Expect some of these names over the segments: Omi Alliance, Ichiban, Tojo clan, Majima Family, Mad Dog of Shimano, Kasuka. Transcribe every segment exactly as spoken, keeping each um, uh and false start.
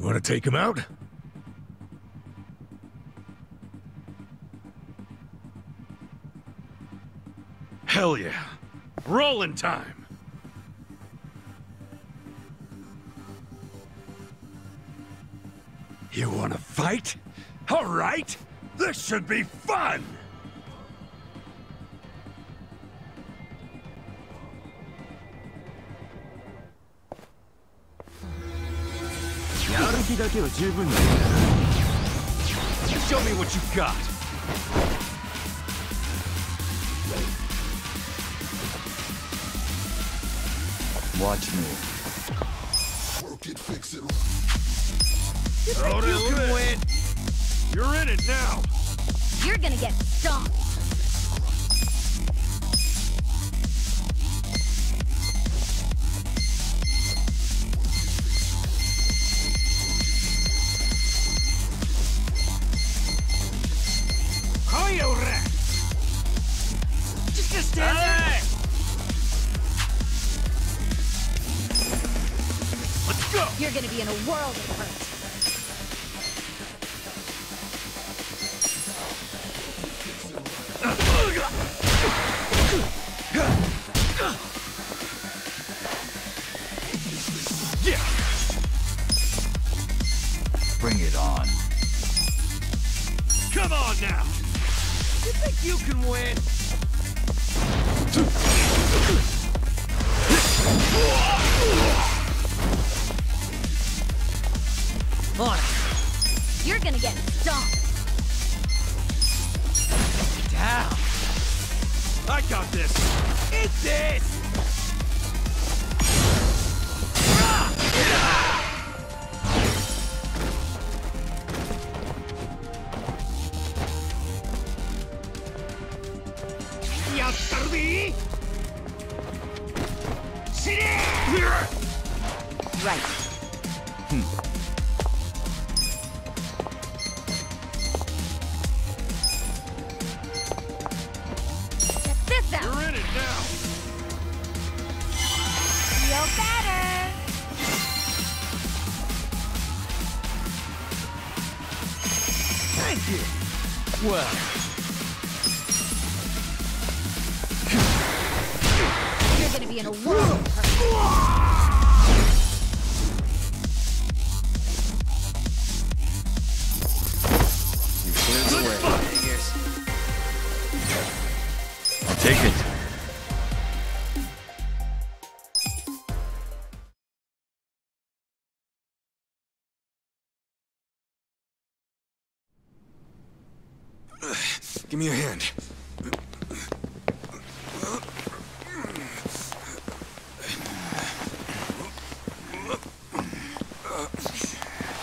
Wanna take him out? Hell yeah. Rolling time. You wanna fight? All right. This should be fun. Show me what you got. Watch me. Work it, fix it. You think you can win? You're in it now. You're gonna get stomped. You're gonna be in a world of hurt. Yeah. Bring it on. Come on now. You think you can win? On. You're gonna get stomped. Down. I got this. It's it. Ah! Ah! Yattarbi. Right. Hmm. Give me your hand.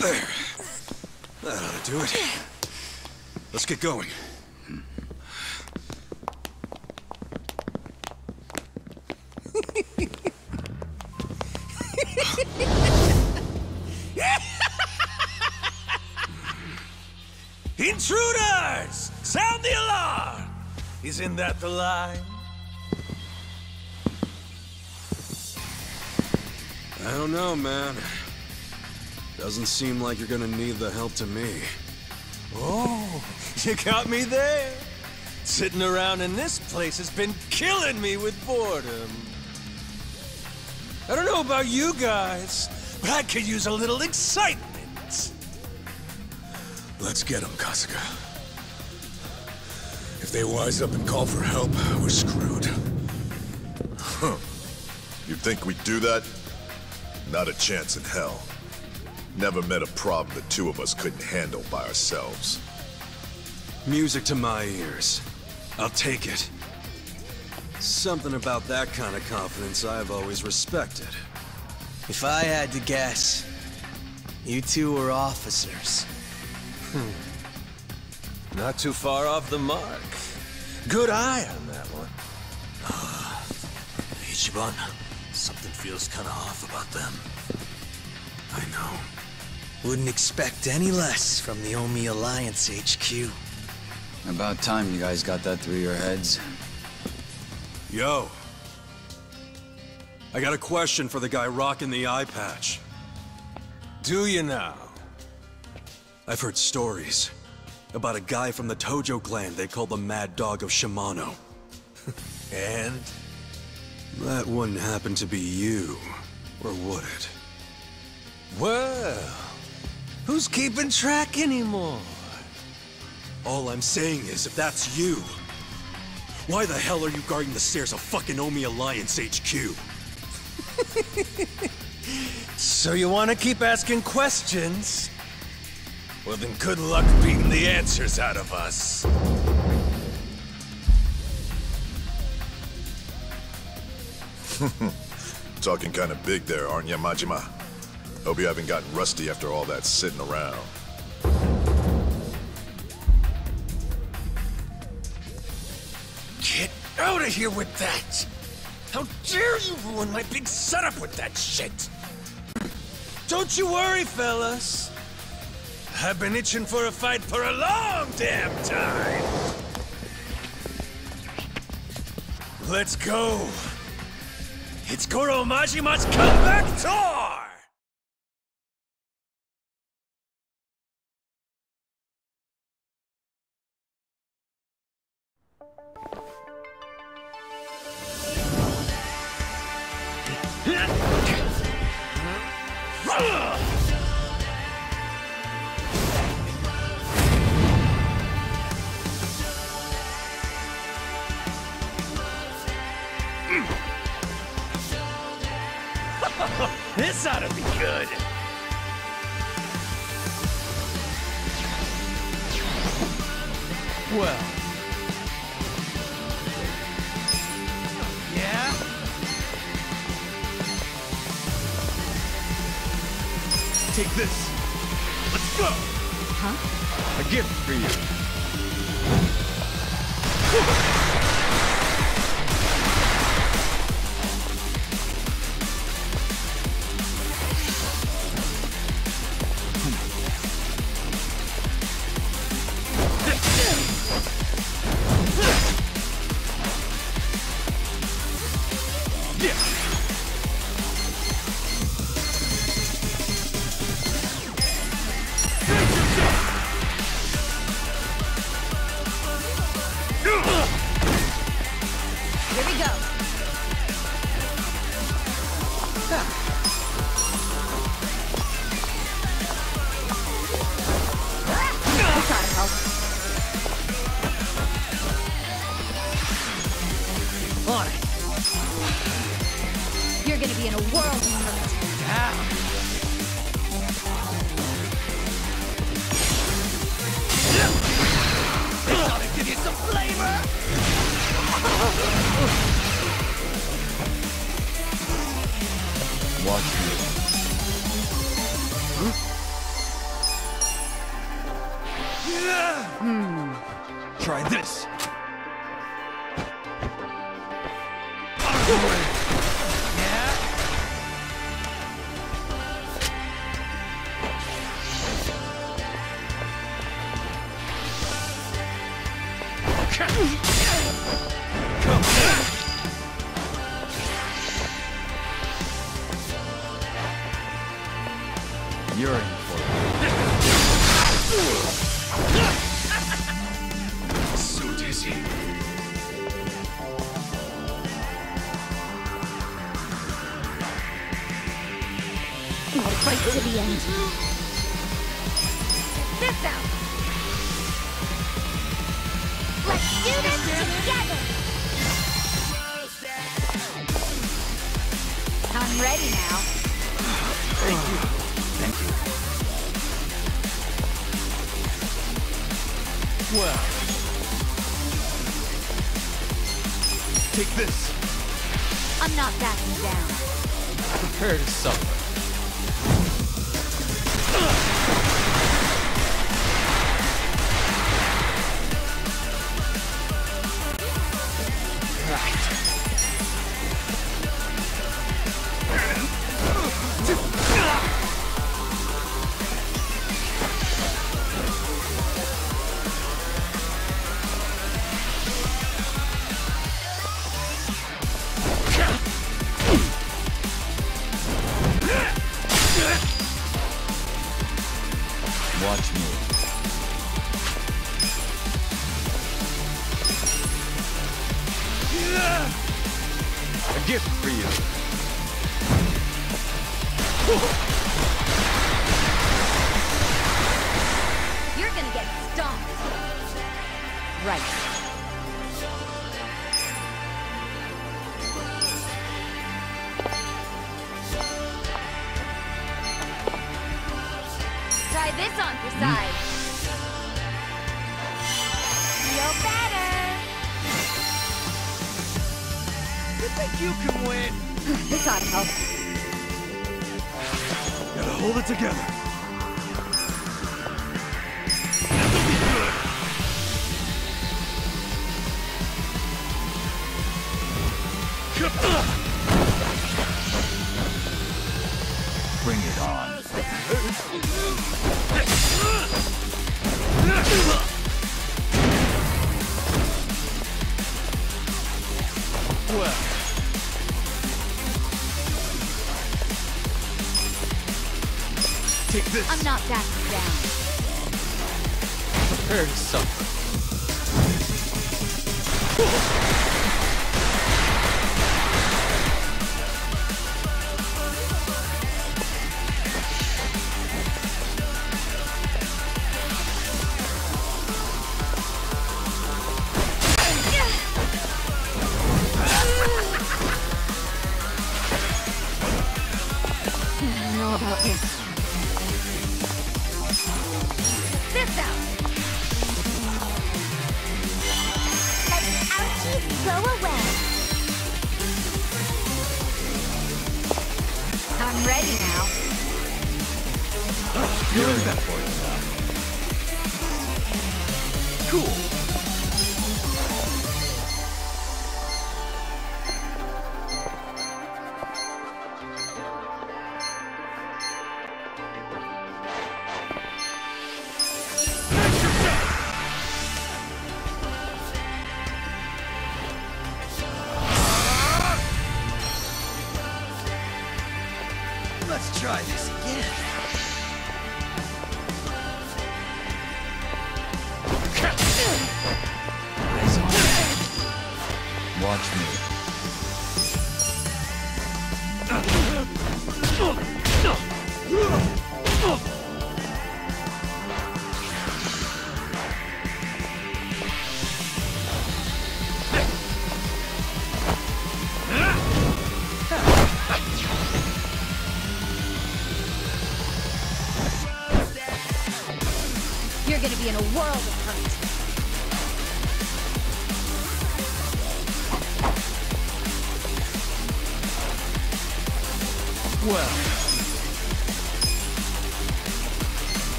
There. That ought to do it. Let's get going. Intruders! Sound the alarm! Isn't that the line? I don't know, man. Doesn't seem like you're gonna need the help to me. Oh, you got me there. Sitting around in this place has been killing me with boredom. I don't know about you guys, but I could use a little excitement. Let's get him, Kasuka. If they wise up and call for help, we're screwed. Huh. You think we'd do that? Not a chance in hell. Never met a problem the two of us couldn't handle by ourselves. Music to my ears. I'll take it. Something about that kind of confidence I've always respected. If I had to guess, you two were officers. Hmm. Not too far off the mark. Good eye on that one. Uh, Ichiban, something feels kinda off about them. I know. Wouldn't expect any less from the Omi Alliance H Q. About time you guys got that through your heads. Yo. I got a question for the guy rocking the eye patch. Do you now? I've heard stories about a guy from the Tojo clan they call the Mad Dog of Shimano. And? That wouldn't happen to be you, or would it? Well, who's keeping track anymore? All I'm saying is, if that's you, why the hell are you guarding the stairs of fucking Omi Alliance H Q? So you want to keep asking questions? Well then good luck beating the answers out of us. Talking kind of big there, aren't you, Majima? Hope you haven't gotten rusty after all that sitting around. Get out of here with that! How dare you ruin my big setup with that shit! Don't you worry, fellas. I've been itching for a fight for a long damn time. Let's go. It's Goro Majima's comeback tour! This ought to be good. Well. Yeah? Take this. Let's go. Huh? A gift for you. Yeah! Watch me. A gift for you. You're gonna get stomped. Right. This on for size. Feel better. You think you can win? This ought to help. Gotta hold it together. That'll be good. Bring it on. Well. Take this. I'm not backing down. Prepare to suffer.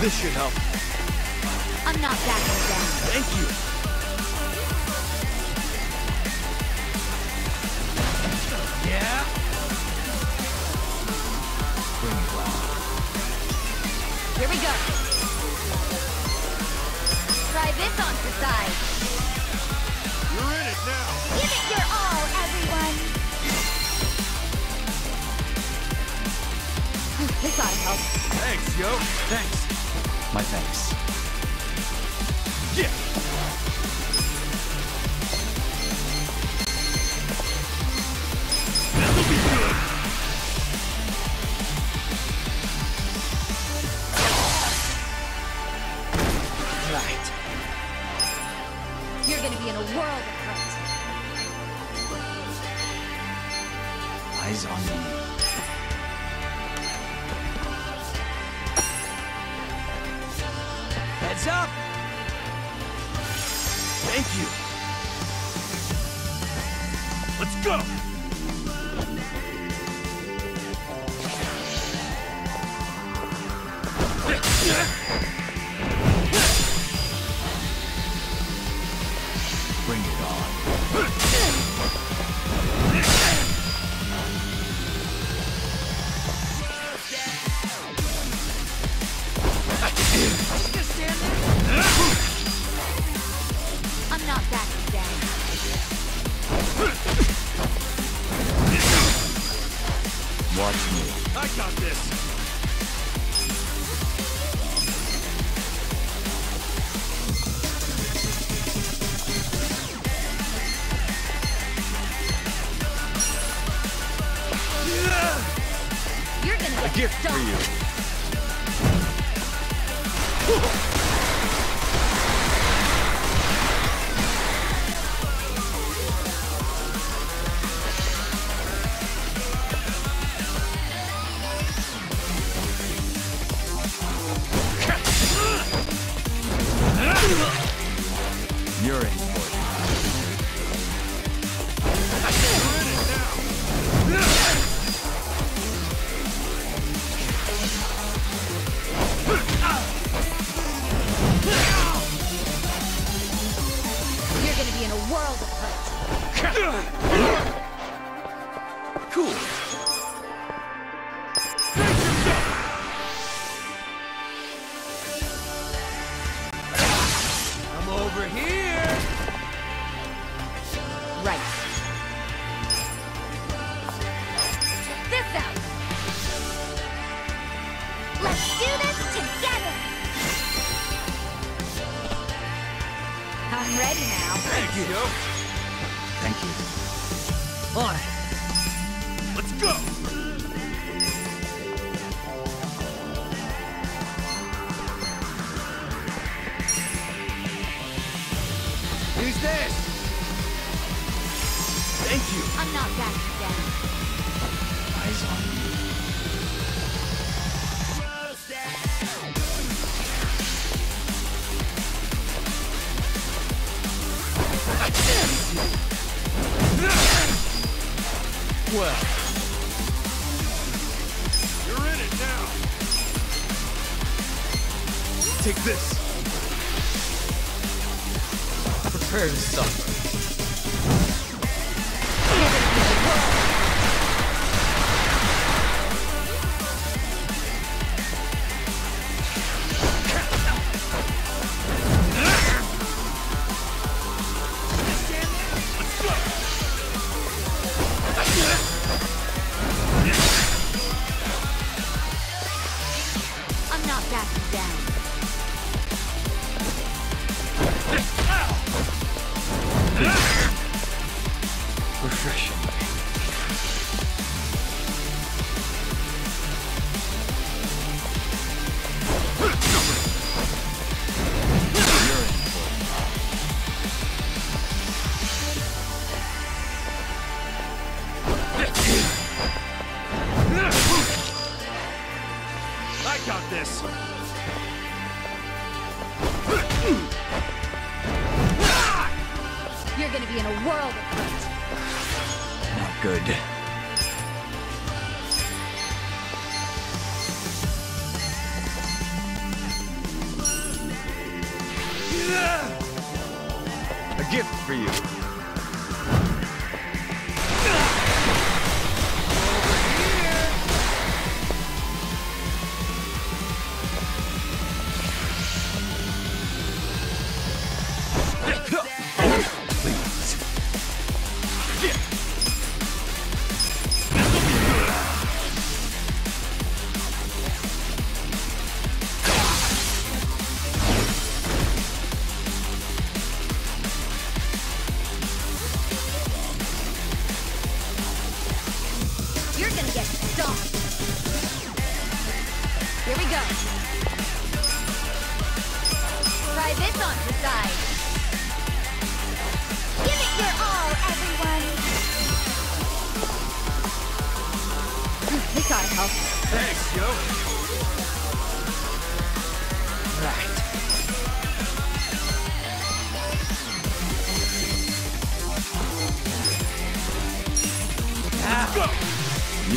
This should help. I'm not backing down. Thank you. Yeah? Bring it on. Here we go. Try this on for size. You're in it now. Give it your all, everyone. This ought to help. Thanks, yo. Thanks. My thanks. Yeah. That'll be good. Right. You're gonna be in a world of hurt. Eyes on me. Up. Thank you. Let's go. Bring it on. I'm not backing down. Watch me. I got this. You're gonna get a gift for you.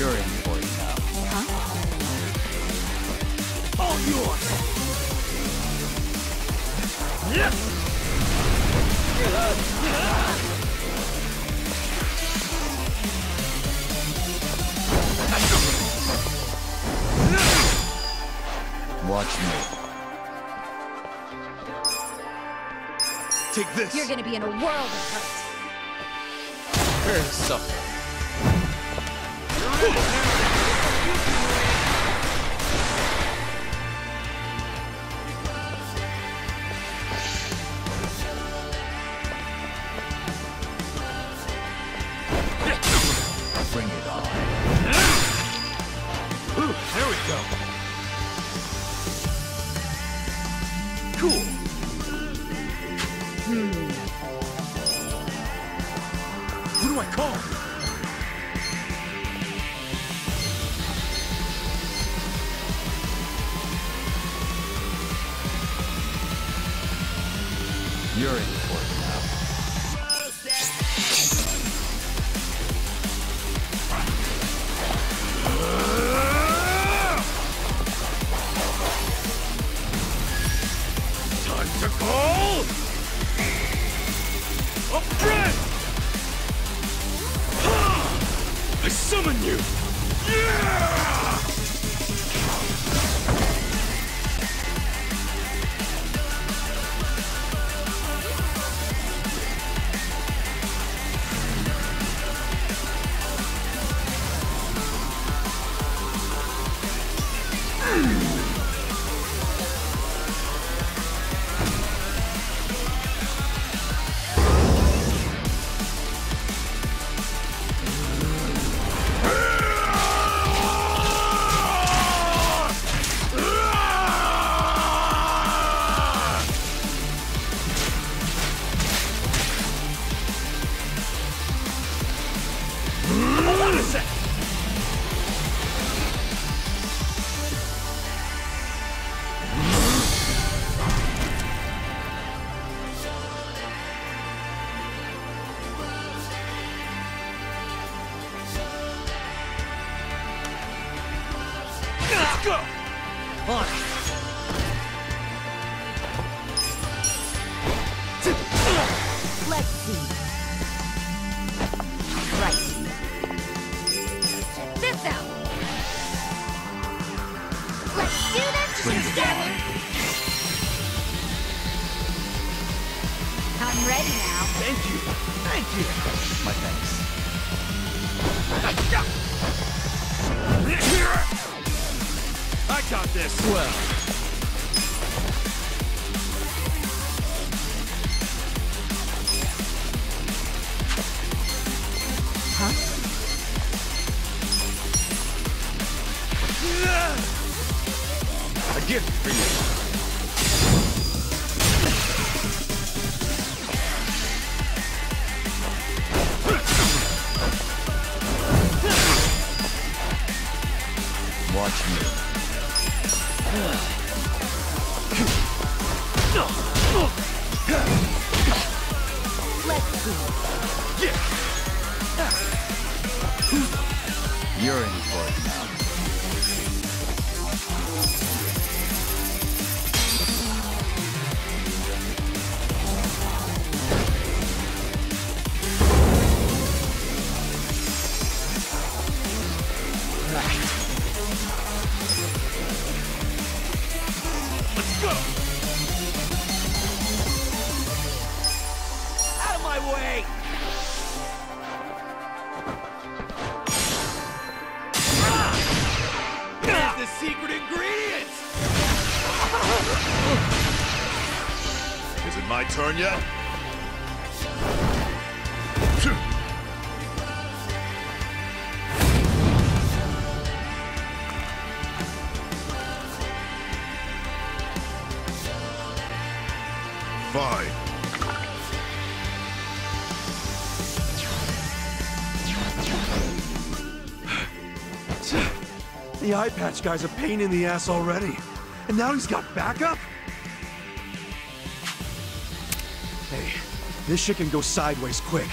You're in for it. You're gonna be in a world of hurt. Prepare to suffer. The eye patch guy's a pain in the ass already, and now he's got backup? Hey, this shit can go sideways quick.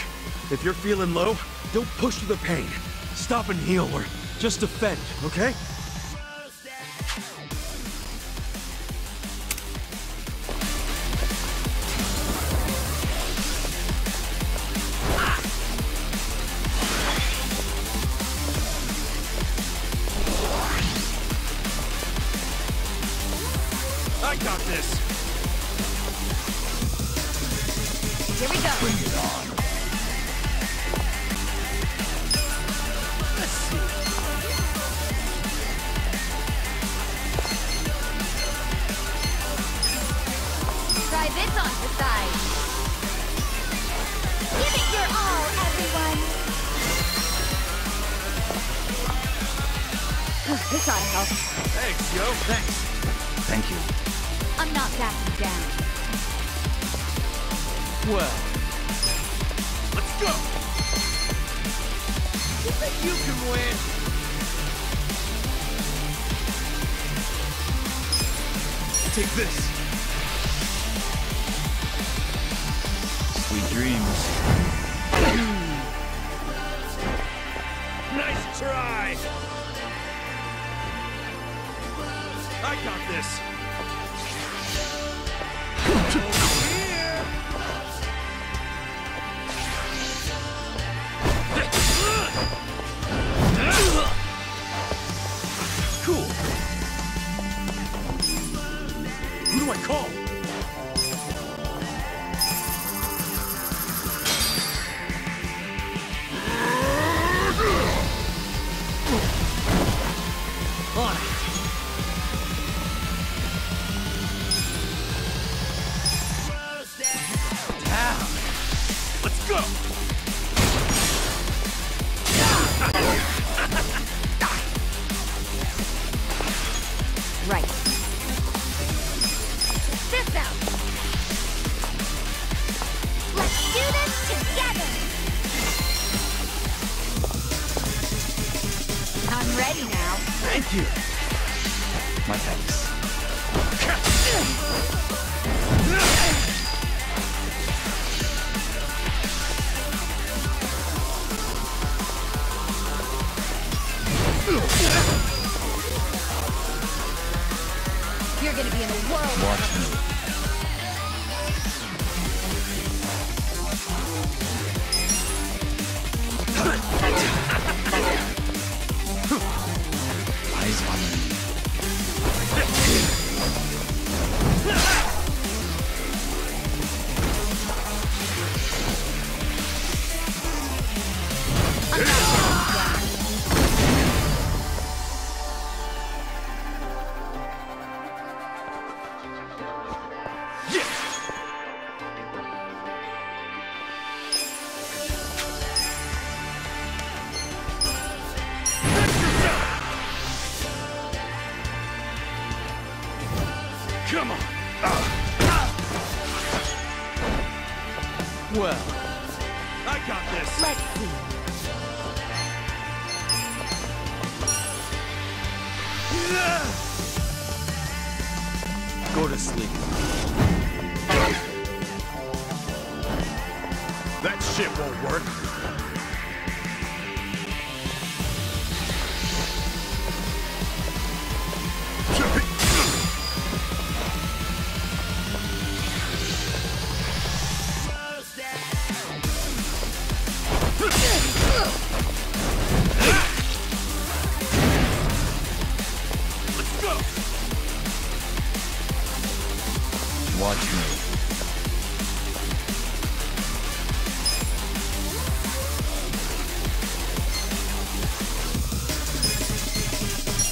If you're feeling low, don't push through the pain. Stop and heal, or just defend, okay? try to help. Thanks, yo. Thanks. Thank you. I'm not backing down. Well, let's go. You think you can win? Take this. Sweet dreams. Nice try! I got this! Here. Cool! Who do I call?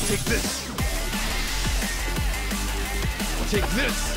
Take this. Take this.